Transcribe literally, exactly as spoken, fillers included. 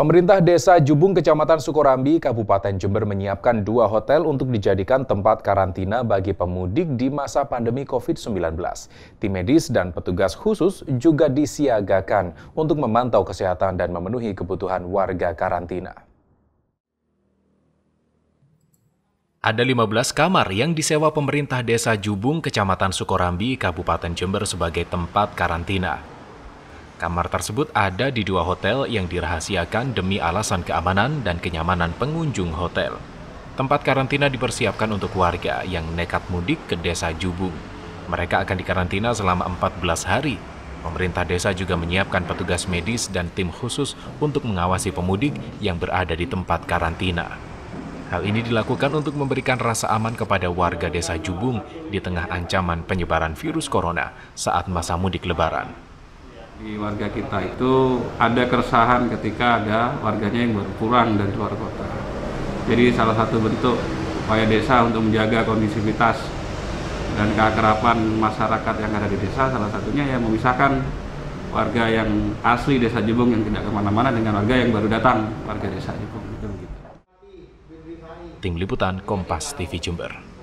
Pemerintah Desa Jubung, Kecamatan Sukorambi, Kabupaten Jember menyiapkan dua hotel untuk dijadikan tempat karantina bagi pemudik di masa pandemi COVID sembilan belas. Tim medis dan petugas khusus juga disiagakan untuk memantau kesehatan dan memenuhi kebutuhan warga karantina. Ada lima belas kamar yang disewa pemerintah Desa Jubung, Kecamatan Sukorambi, Kabupaten Jember sebagai tempat karantina. Kamar tersebut ada di dua hotel yang dirahasiakan demi alasan keamanan dan kenyamanan pengunjung hotel. Tempat karantina dipersiapkan untuk warga yang nekat mudik ke Desa Jubung. Mereka akan dikarantina selama empat belas hari. Pemerintah desa juga menyiapkan petugas medis dan tim khusus untuk mengawasi pemudik yang berada di tempat karantina. Hal ini dilakukan untuk memberikan rasa aman kepada warga Desa Jubung di tengah ancaman penyebaran virus corona saat masa mudik lebaran. Di warga kita itu ada keresahan ketika ada warganya yang berpulang dari luar kota. Jadi salah satu bentuk upaya desa untuk menjaga kondusivitas dan keakraban masyarakat yang ada di desa, salah satunya yang memisahkan warga yang asli Desa Jubung yang tidak kemana-mana dengan warga yang baru datang warga Desa Jubung. Tim Liputan Kompas T V Jember.